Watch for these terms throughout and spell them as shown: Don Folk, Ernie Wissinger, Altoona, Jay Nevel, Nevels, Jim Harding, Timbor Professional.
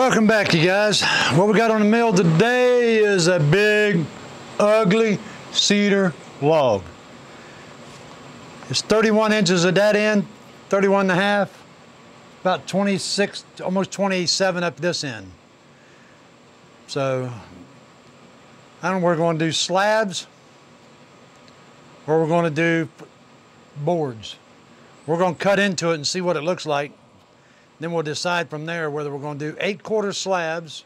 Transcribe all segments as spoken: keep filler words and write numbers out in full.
Welcome back, you guys. What we got on the mill today is a big, ugly cedar log. It's thirty-one inches at that end, thirty-one and a half, about twenty-six, almost twenty-seven up this end. So, I don't know, we're gonna do slabs or we're gonna do boards. We're gonna cut into it and see what it looks like. Then we'll decide from there whether we're gonna do eight quarter slabs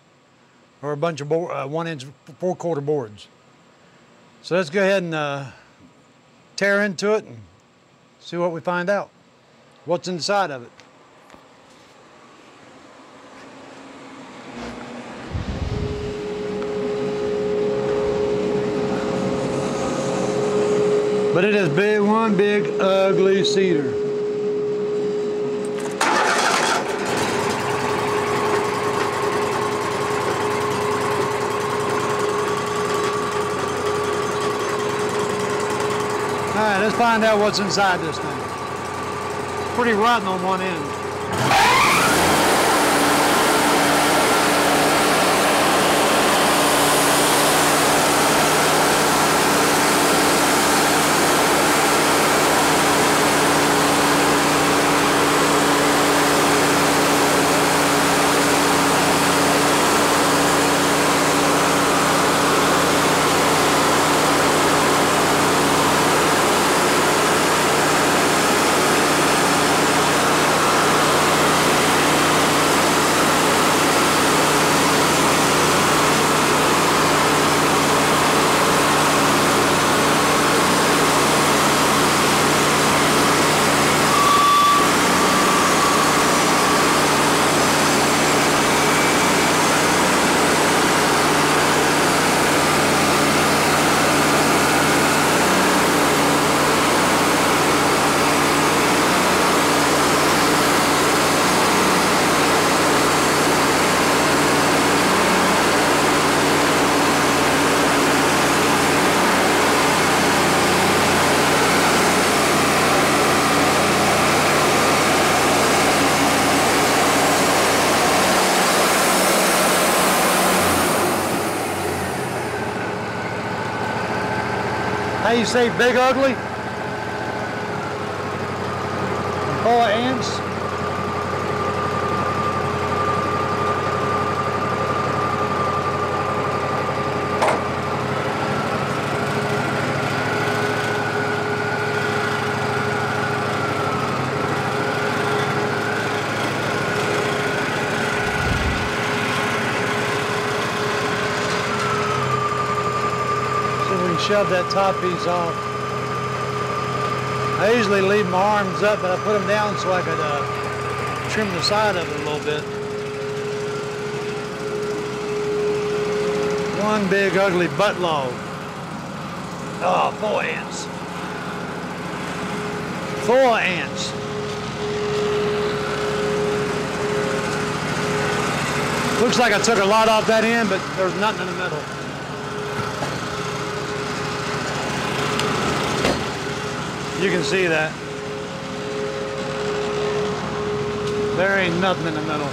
or a bunch of board, uh, one inch, four quarter boards. So let's go ahead and uh, tear into it and see what we find out. What's inside of it. But it is big, one big ugly cedar. All right, let's find out what's inside this thing. It's pretty rotten on one end. How you say big ugly? Four ants. Shove that top piece off. I usually leave my arms up, but I put them down so I could uh, trim the side of it a little bit. One big ugly butt log. Oh, four ants. Four ants. Looks like I took a lot off that end, but there's nothing in the middle. You can see that. There ain't nothing in the middle.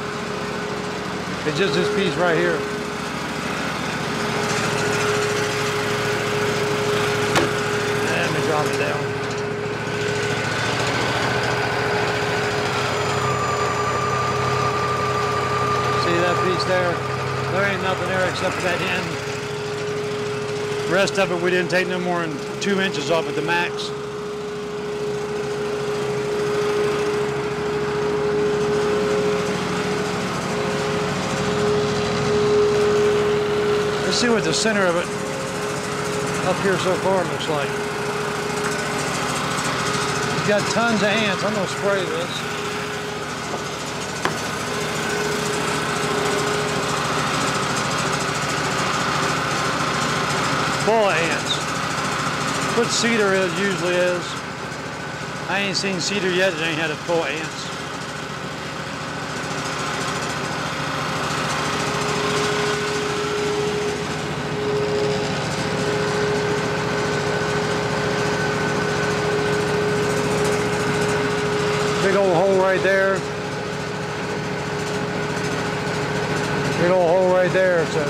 It's just this piece right here. Let me drop it down. See that piece there? There ain't nothing there except for that end. The rest of it we didn't take no more than two inches off at the max. Let's see what the center of it up here so far looks like. It's got tons of ants. I'm gonna spray this. Full of ants. What cedar is usually is. I ain't seen cedar yet that ain't had a full of ants. Big old hole right there. good old hole right there. So,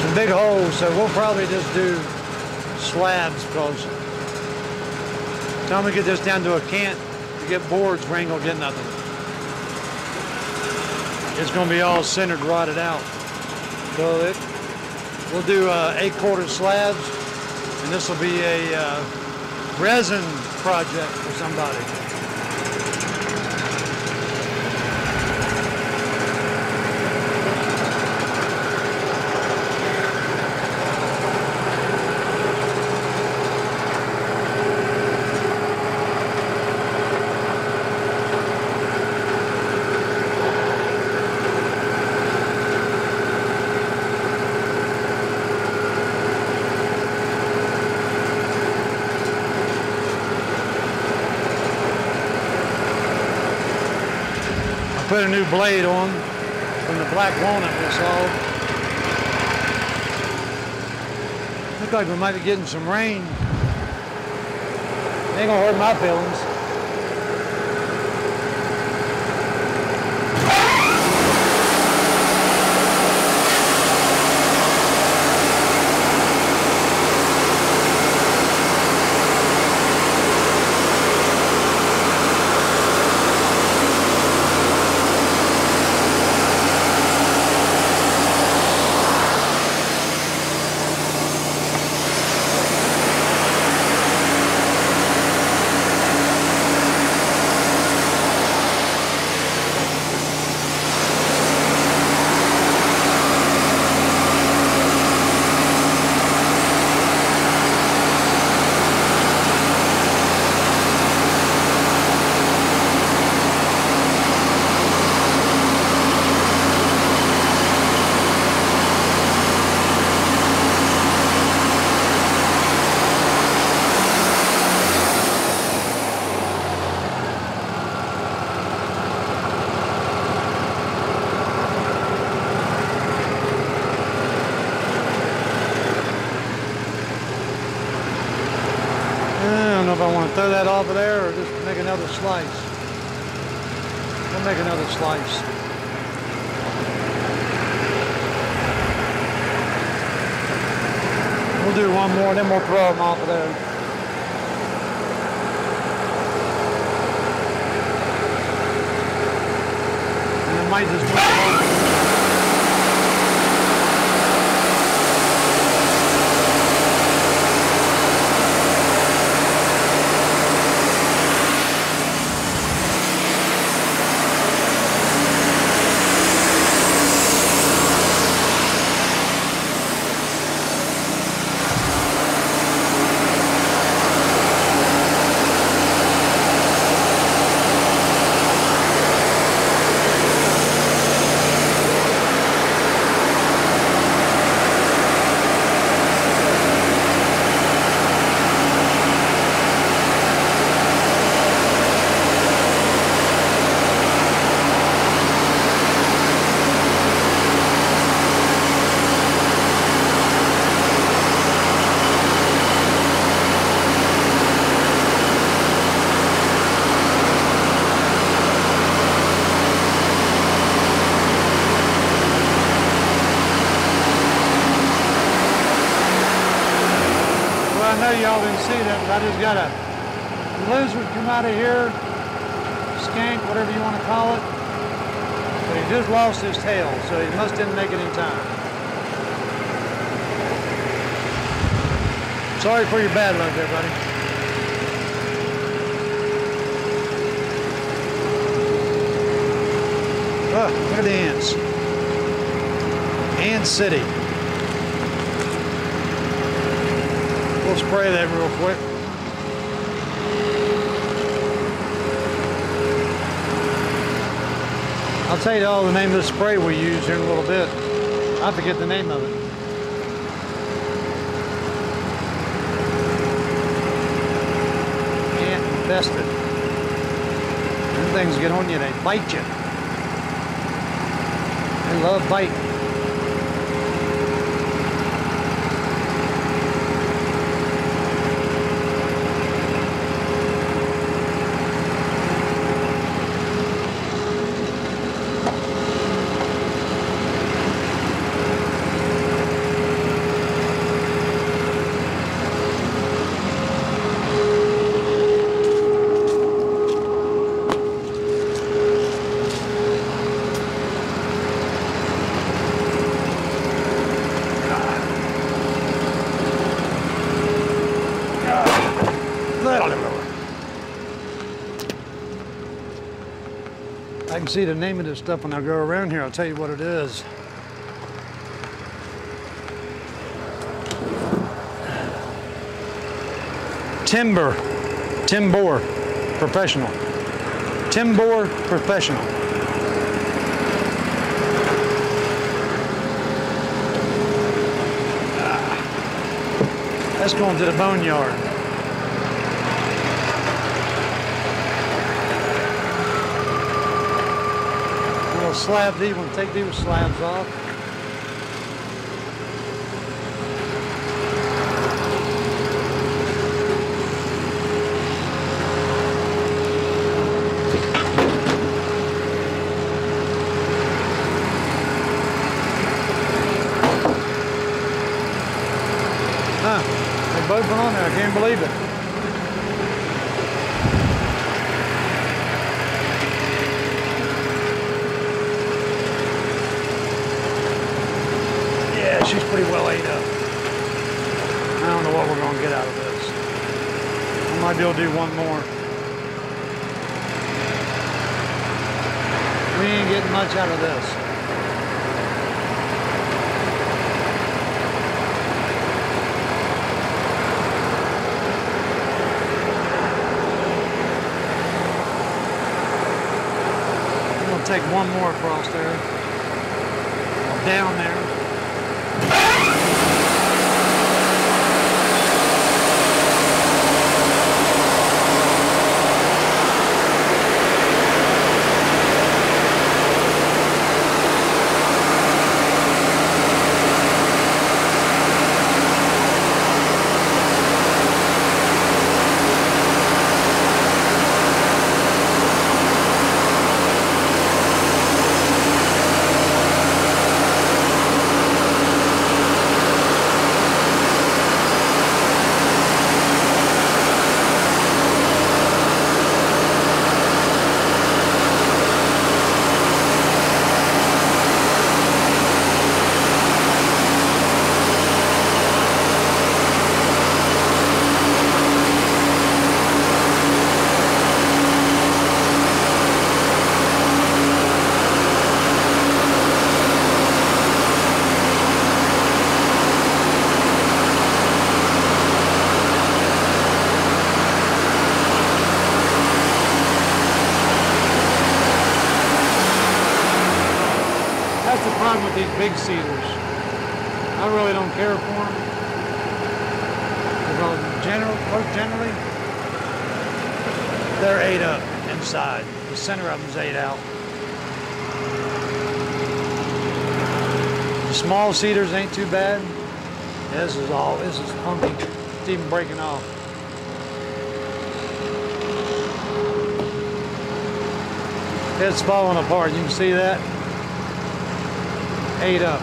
some big holes, so we'll probably just do slabs because time we get this down to a cant, you get boards, we ain't gonna get nothing. It's gonna be all centered, rotted out. So it, we'll do uh, eight quarter slabs, and this will be a uh, resin project for somebody. Put a new blade on from the black walnut we saw. Looks like we might be getting some rain. Ain't gonna hurt my feelings. Throw that off of there or just make another slice. We'll make another slice. We'll do one more and then we'll throw them off of there. And it might just be y'all didn't see that, but I just got a lizard come out of here, skank, whatever you want to call it, but he just lost his tail, so he must didn't make it in time. Sorry for your bad luck there, buddy. Oh, look at the ants. Ant City. We'll spray that real quick. I'll tell you all the name of the spray we use here in a little bit. I forget the name of it. Ant infested. Them things get on you, they bite you. They love biting. can see the name of this stuff when I go around here. I'll tell you what it is. Timbor, Timbor Professional, Timbor Professional. Ah, that's going to the boneyard. Little slabs, you want to take these slabs off. They both went on there, I can't believe it. Yeah, she's pretty well ate up. I don't know what we're going to get out of this. I might be able to do one more. We ain't getting much out of this. Take one more across there, down there. That's the problem with these big cedars. I really don't care for them. Because general, generally, they're ate up inside. The center of them's ate out. The small cedars ain't too bad. This is all, this is funky. It's even breaking off. It's falling apart, you can see that? Ate up.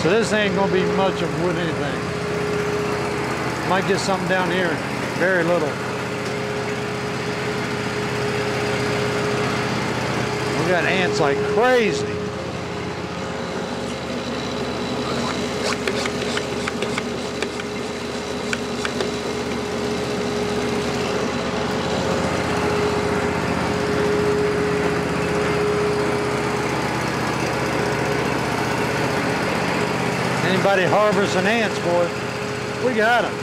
So this ain't gonna be much of wood anything. Might get something down here, very little. We got ants like crazy. Anybody harvesting ants, boy, we got them.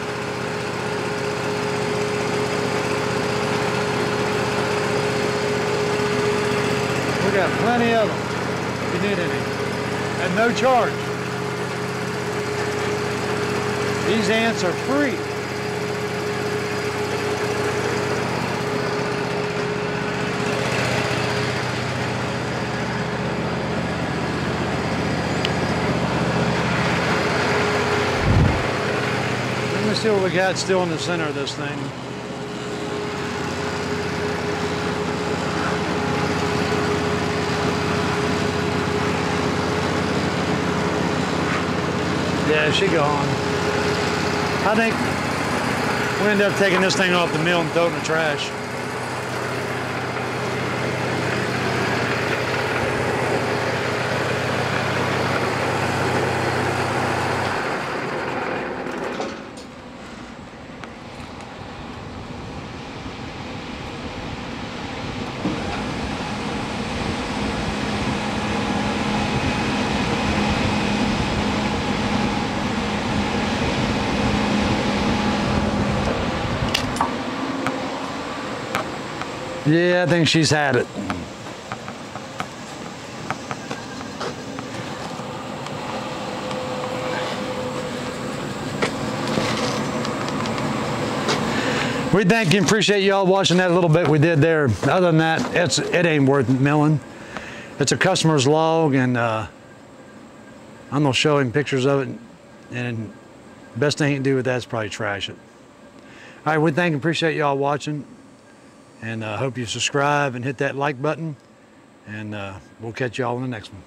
We got plenty of them, if you need any, at no charge. These ants are free. Let's see what we got still in the center of this thing. Yeah, she gone. I think we end up taking this thing off the mill and throwing it in the trash. Yeah, I think she's had it. We thank you and appreciate y'all watching that little bit we did there. Other than that, it's, it ain't worth milling. It's a customer's log, and uh, I'm gonna show him pictures of it, and best thing you can do with that is probably trash it. All right, we thank and appreciate y'all watching, and I uh, hope you subscribe and hit that like button, and uh, we'll catch y'all in the next one.